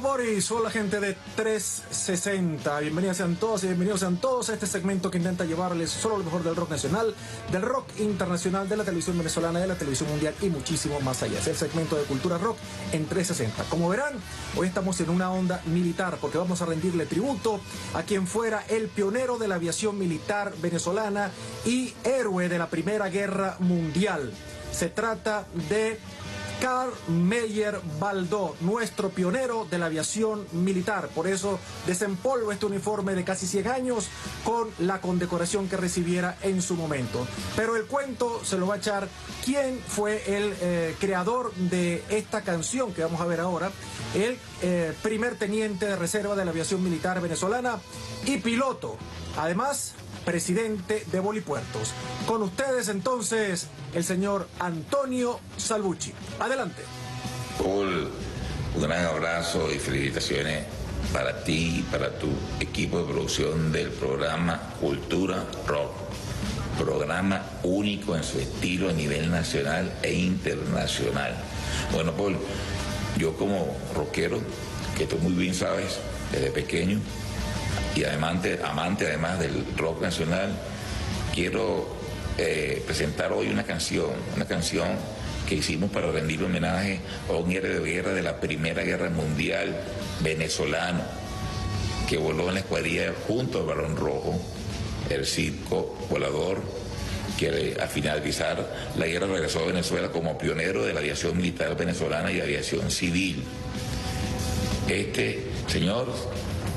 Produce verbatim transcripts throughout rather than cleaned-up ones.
Boris, hola gente de tres sesenta, bienvenidas sean todas y bienvenidos sean todos a este segmento que intenta llevarles solo lo mejor del rock nacional, del rock internacional, de la televisión venezolana, de la televisión mundial y muchísimo más allá. Es el segmento de Cultura Rock en tres sesenta. Como verán, hoy estamos en una onda militar porque vamos a rendirle tributo a quien fuera el pionero de la aviación militar venezolana y héroe de la Primera Guerra Mundial. Se trata de Karl Meyer Baldó, nuestro pionero de la aviación militar. Por eso desempolvo este uniforme de casi cien años con la condecoración que recibiera en su momento. Pero el cuento se lo va a echar quien fue el eh, creador de esta canción que vamos a ver ahora, el eh, primer teniente de reserva de la aviación militar venezolana y piloto, además presidente de Bolipuertos. Con ustedes entonces el señor Antonio Salvucci. Adelante. Paul, un gran abrazo y felicitaciones para ti y para tu equipo de producción del programa Cultura Rock. Programa único en su estilo a nivel nacional e internacional. Bueno, Paul, yo como rockero, que tú muy bien sabes, desde pequeño, y amante, amante además del rock nacional, quiero eh, presentar hoy una canción, una canción que hicimos para rendir homenaje a un héroe de guerra de la Primera Guerra Mundial venezolano, que voló en la escuadrilla junto al Barón Rojo, el circo volador, que al finalizar la guerra regresó a Venezuela como pionero de la aviación militar venezolana y aviación civil. Este señor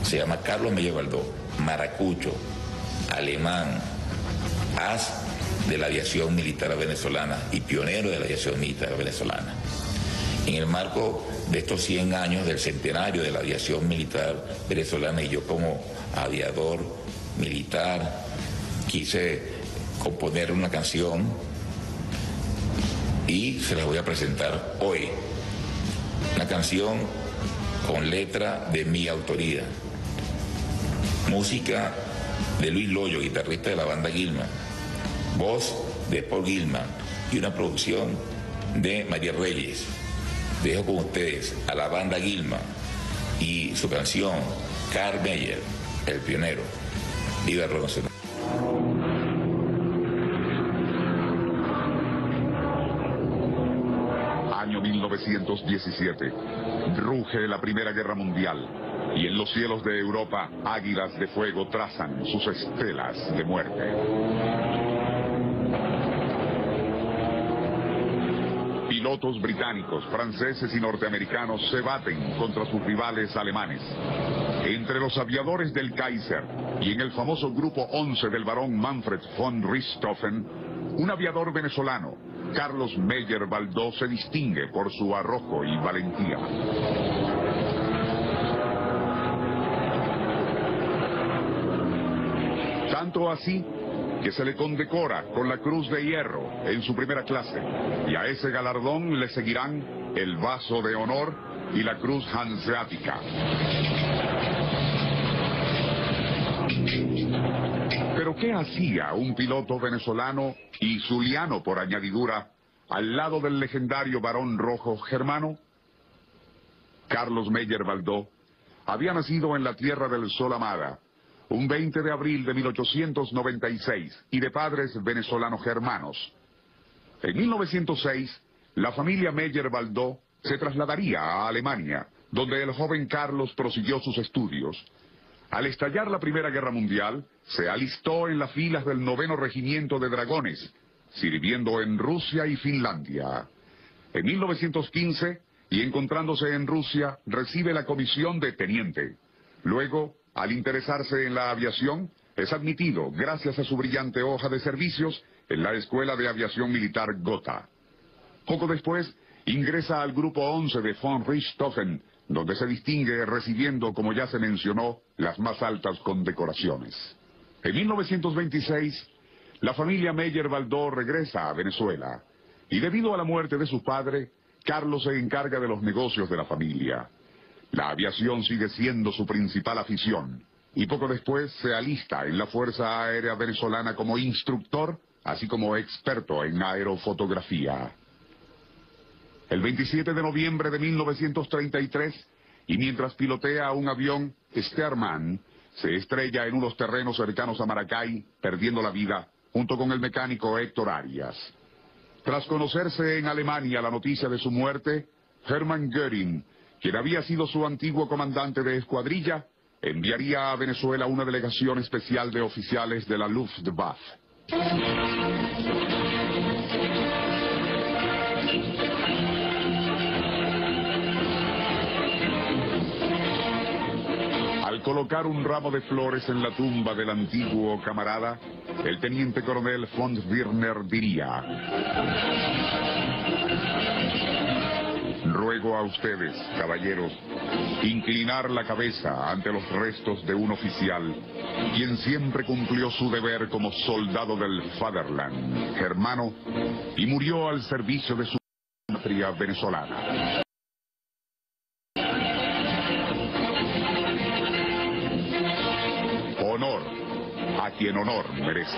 se llama Karl Meyer Baldó, maracucho, alemán, as de la aviación militar venezolana y pionero de la aviación militar venezolana. En el marco de estos cien años del centenario de la aviación militar venezolana, y yo como aviador militar quise componer una canción y se las voy a presentar hoy. Una canción con letra de mi autoría. Música de Luis Loyo, guitarrista de la banda Gillman, voz de Paul Gillman y una producción de María Reyes. Dejo con ustedes a la banda Gillman y su canción Karl Meyer, el pionero. Viva el rock nacional. Año mil novecientos diecisiete, ruge la Primera Guerra Mundial. Y en los cielos de Europa, águilas de fuego trazan sus estelas de muerte. Pilotos británicos, franceses y norteamericanos se baten contra sus rivales alemanes. Entre los aviadores del Kaiser y en el famoso grupo once del barón Manfred von Richthofen, un aviador venezolano, Carlos Meyer Baldó, se distingue por su arrojo y valentía. Tanto así que se le condecora con la Cruz de Hierro en su primera clase, y a ese galardón le seguirán el Vaso de Honor y la Cruz Hanseática. Pero ¿qué hacía un piloto venezolano y zuliano por añadidura al lado del legendario Barón Rojo germano? Carlos Meyer Baldó había nacido en la Tierra del Sol amada, un veinte de abril de mil ochocientos noventa y seis, y de padres venezolanos germanos. En mil novecientos seis, la familia Meyer Baldó se trasladaría a Alemania, donde el joven Carlos prosiguió sus estudios. Al estallar la Primera Guerra Mundial, se alistó en las filas del noveno Regimiento de Dragones, sirviendo en Rusia y Finlandia. En mil novecientos quince, y encontrándose en Rusia, recibe la comisión de teniente. Luego, al interesarse en la aviación, es admitido gracias a su brillante hoja de servicios en la Escuela de Aviación Militar Gotha. Poco después, ingresa al grupo once de von Richthofen, donde se distingue recibiendo, como ya se mencionó, las más altas condecoraciones. En mil novecientos veintiséis, la familia Meyer Baldó regresa a Venezuela, y debido a la muerte de su padre, Carlos se encarga de los negocios de la familia. La aviación sigue siendo su principal afición, y poco después se alista en la Fuerza Aérea Venezolana como instructor, así como experto en aerofotografía. El veintisiete de noviembre de mil novecientos treinta y tres, y mientras pilotea un avión, Stearman se estrella en unos terrenos cercanos a Maracay, perdiendo la vida junto con el mecánico Héctor Arias. Tras conocerse en Alemania la noticia de su muerte, Hermann Göring, quien había sido su antiguo comandante de escuadrilla, enviaría a Venezuela una delegación especial de oficiales de la Luftwaffe. Al colocar un ramo de flores en la tumba del antiguo camarada, el teniente coronel von Birner diría: "Ruego a ustedes, caballeros, inclinar la cabeza ante los restos de un oficial, quien siempre cumplió su deber como soldado del Fatherland, hermano, y murió al servicio de su patria venezolana". Honor a quien honor merece.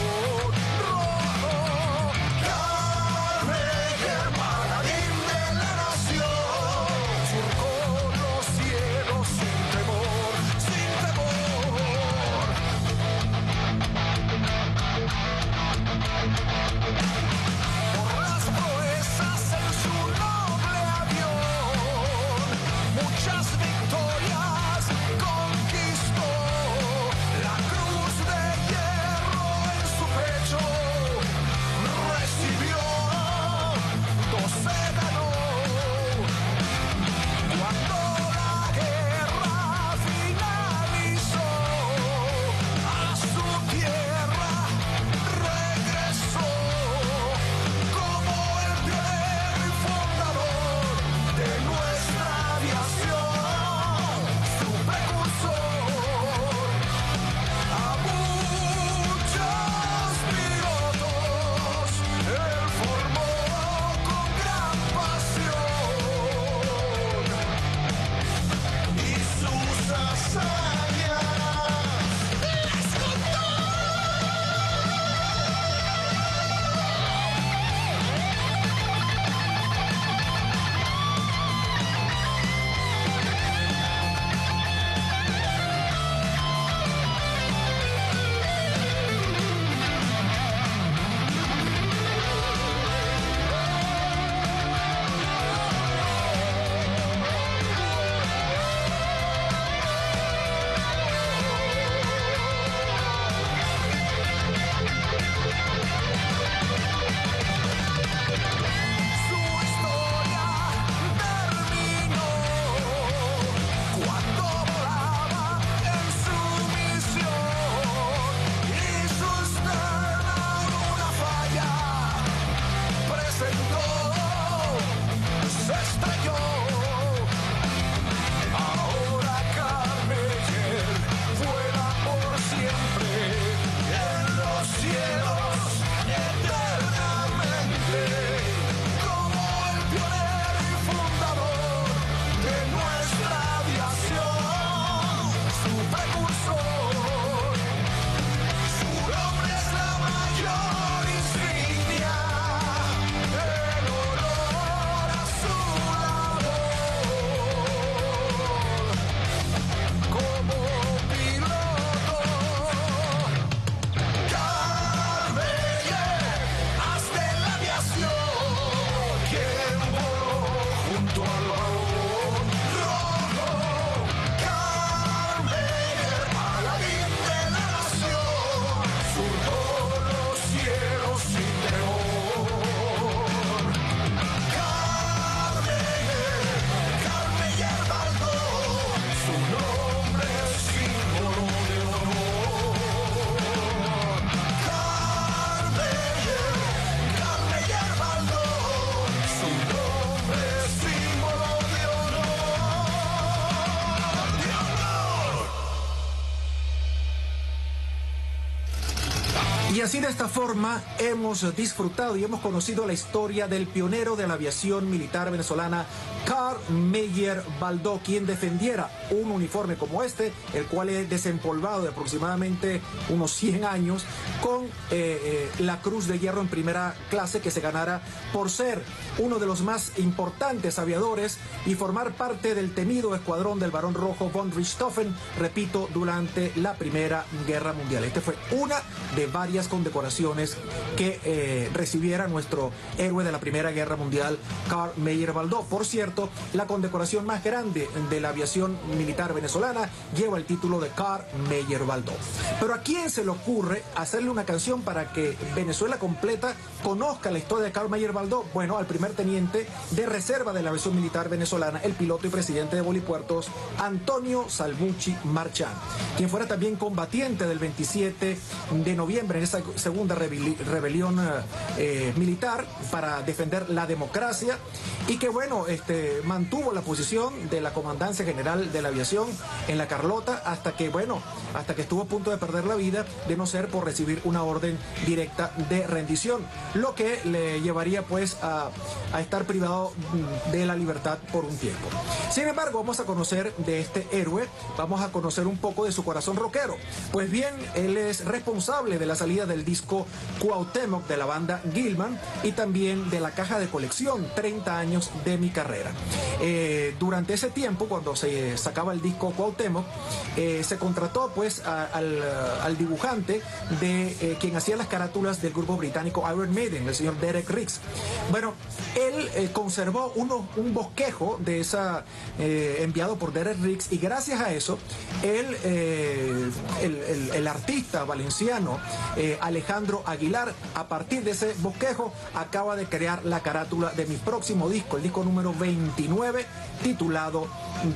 Y así de esta forma hemos disfrutado y hemos conocido la historia del pionero de la aviación militar venezolana, Karl Meyer Baldó, quien defendiera un uniforme como este, el cual es desempolvado de aproximadamente unos cien años, con eh, eh, la Cruz de Hierro en primera clase que se ganara por ser uno de los más importantes aviadores y formar parte del temido escuadrón del Barón Rojo von Richthofen, repito, durante la Primera Guerra Mundial. Este fue una de varias condecoraciones que eh, recibiera nuestro héroe de la Primera Guerra Mundial, Karl Meyer Baldó. Por cierto, la condecoración más grande de la aviación militar venezolana lleva el título de Karl Meyer Baldó. Pero ¿a quién se le ocurre hacerle una canción para que Venezuela completa conozca la historia de Karl Meyer Baldó? Bueno, al primer teniente de reserva de la aviación militar venezolana, el piloto y presidente de Bolipuertos, Antonio Salvucci Marchán, quien fuera también combatiente del veintisiete de noviembre en esa segunda rebelión eh, militar para defender la democracia, y que bueno, este mantuvo la posición de la Comandancia General de la Aviación en La Carlota hasta que, bueno, hasta que estuvo a punto de perder la vida, de no ser por recibir una orden directa de rendición, lo que le llevaría pues a, a estar privado de la libertad por un tiempo. Sin embargo, vamos a conocer de este héroe, vamos a conocer un poco de su corazón rockero. Pues bien, él es responsable de la salida del disco Cuauhtémoc de la banda Gillman y también de la caja de colección treinta años de mi carrera. Eh, durante ese tiempo, cuando se sacaba el disco Cuauhtémoc, eh, se contrató pues a, al, al dibujante de eh, quien hacía las carátulas del grupo británico Iron Maiden, el señor Derek Riggs. Bueno, él eh, conservó uno, un bosquejo de esa eh, enviado por Derek Riggs, y gracias a eso él, eh, el, el, el artista valenciano eh, Alejandro Aguilar, a partir de ese bosquejo acaba de crear la carátula de mi próximo disco, el disco número veinte veintinueve, titulado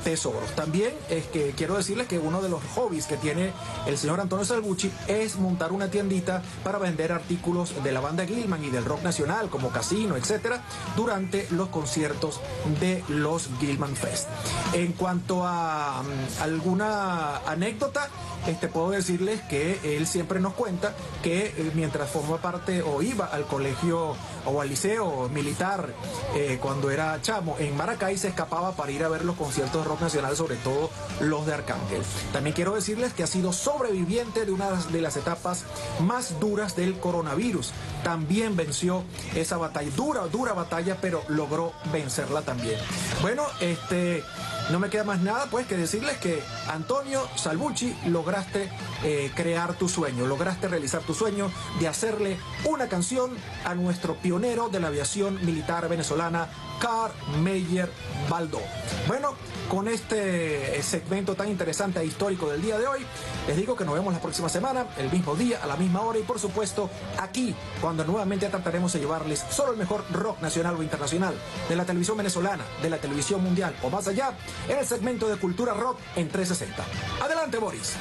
Tesoros. También es que quiero decirles que uno de los hobbies que tiene el señor Antonio Salvucci es montar una tiendita para vender artículos de la banda Gillman y del rock nacional, como Casino, etcétera, durante los conciertos de los Gillman Fest. En cuanto a um, alguna anécdota, este, puedo decirles que él siempre nos cuenta que eh, mientras formaba parte o iba al colegio o al liceo militar, eh, cuando era chamo en Maracay, se escapaba para ir a ver los conciertos de rock nacional, sobre todo los de Arcángel. También quiero decirles que ha sido sobreviviente de una de las etapas más duras del coronavirus. También venció esa batalla, dura, dura batalla, pero logró vencerla también. Bueno, este... no me queda más nada pues que decirles que, Antonio Salvucci, lograste eh, crear tu sueño, lograste realizar tu sueño de hacerle una canción a nuestro pionero de la aviación militar venezolana, Karl Meyer Baldó. Bueno, con este segmento tan interesante e histórico del día de hoy, les digo que nos vemos la próxima semana, el mismo día, a la misma hora y por supuesto aquí, cuando nuevamente trataremos de llevarles solo el mejor rock nacional o internacional, de la televisión venezolana, de la televisión mundial o más allá, en el segmento de Cultura Rock en trescientos sesenta. Adelante, Boris.